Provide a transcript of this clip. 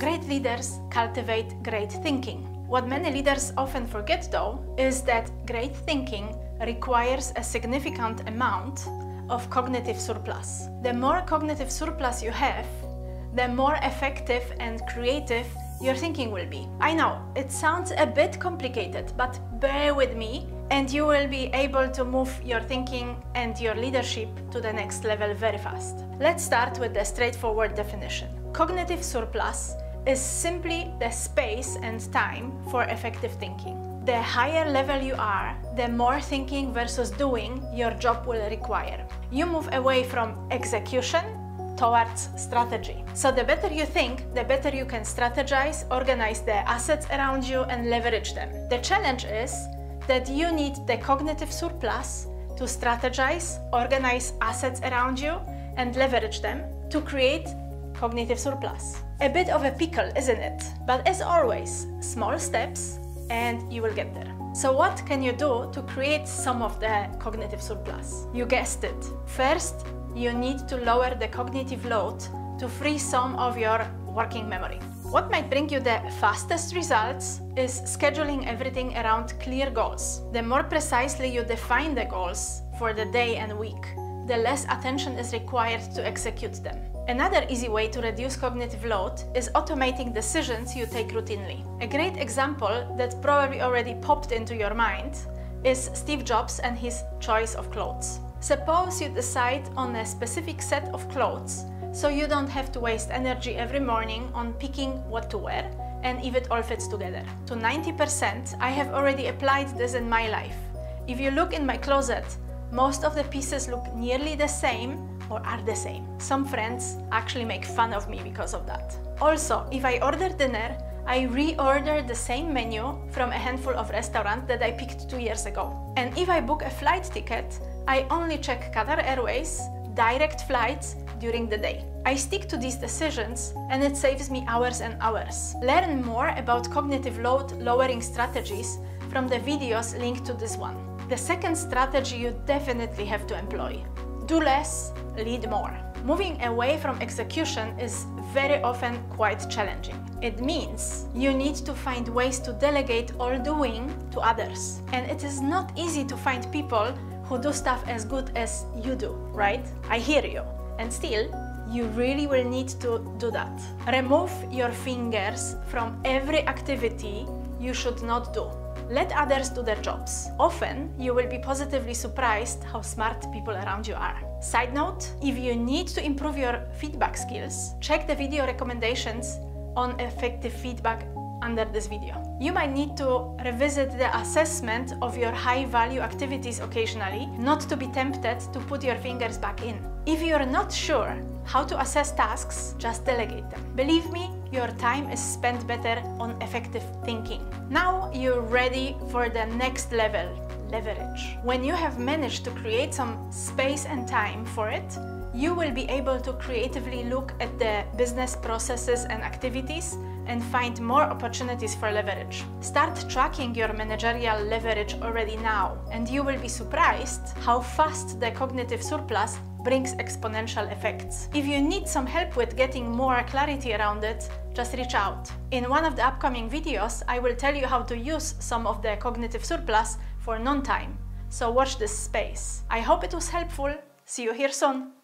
Great leaders cultivate great thinking. What many leaders often forget, though, is that great thinking requires a significant amount of cognitive surplus. The more cognitive surplus you have, the more effective and creative your thinking will be. I know, it sounds a bit complicated, but bear with me and you will be able to move your thinking and your leadership to the next level very fast. Let's start with the straightforward definition. Cognitive surplus is simply the space and time for effective thinking. The higher level you are, the more thinking versus doing your job will require. You move away from execution towards strategy. So the better you think, the better you can strategize, organize the assets around you and leverage them. The challenge is that you need the cognitive surplus to strategize, organize assets around you and leverage them to create cognitive surplus. A bit of a pickle, isn't it? But as always, small steps and you will get there. So what can you do to create some of the cognitive surplus? You guessed it. First, you need to lower the cognitive load to free some of your working memory. What might bring you the fastest results is scheduling everything around clear goals. The more precisely you define the goals for the day and week, the less attention is required to execute them. Another easy way to reduce cognitive load is automating decisions you take routinely. A great example that probably already popped into your mind is Steve Jobs and his choice of clothes. Suppose you decide on a specific set of clothes, so you don't have to waste energy every morning on picking what to wear and if it all fits together. To 90%, I have already applied this in my life. If you look in my closet, most of the pieces look nearly the same or are the same. Some friends actually make fun of me because of that. Also, if I order dinner, I reorder the same menu from a handful of restaurants that I picked 2 years ago. And if I book a flight ticket, I only check Qatar Airways direct flights during the day. I stick to these decisions and it saves me hours and hours. Learn more about cognitive load lowering strategies from the videos linked to this one. The second strategy you definitely have to employ: do less, lead more. Moving away from execution is very often quite challenging. It means you need to find ways to delegate all doing to others. And it is not easy to find people who do stuff as good as you do, right? I hear you. And still, you really will need to do that. Remove your fingers from every activity you should not do. Let others do their jobs. Often, you will be positively surprised how smart people around you are. Side note, if you need to improve your feedback skills, check the video recommendations on effective feedback under this video. You might need to revisit the assessment of your high-value activities occasionally, not to be tempted to put your fingers back in. If you're not sure how to assess tasks, just delegate them. Believe me, your time is spent better on effective thinking. Now you're ready for the next level, leverage. When you have managed to create some space and time for it, you will be able to creatively look at the business processes and activities and find more opportunities for leverage. Start tracking your managerial leverage already now, and you will be surprised how fast the cognitive surplus brings exponential effects. If you need some help with getting more clarity around it, just reach out. In one of the upcoming videos, I will tell you how to use some of the cognitive surplus for non-time, so watch this space. I hope it was helpful. See you here soon.